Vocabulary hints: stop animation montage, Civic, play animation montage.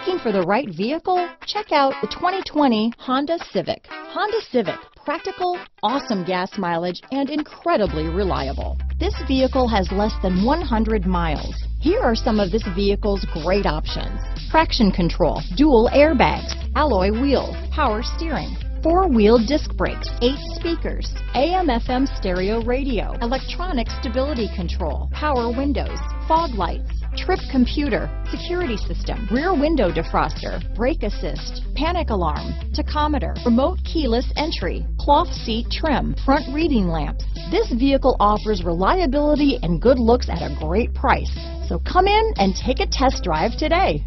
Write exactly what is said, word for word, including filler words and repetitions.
Looking for the right vehicle? Check out the twenty twenty Honda Civic. Honda Civic, practical, awesome gas mileage, and incredibly reliable. This vehicle has less than one hundred miles. Here are some of this vehicle's great options: traction control, dual airbags, alloy wheels, power steering, four-wheel disc brakes, eight speakers, A M F M stereo radio, electronic stability control, power windows, fog lights, trip computer, security system, rear window defroster, brake assist, panic alarm, tachometer, remote keyless entry, cloth seat trim, front reading lamps. This vehicle offers reliability and good looks at a great price. So come in and take a test drive today.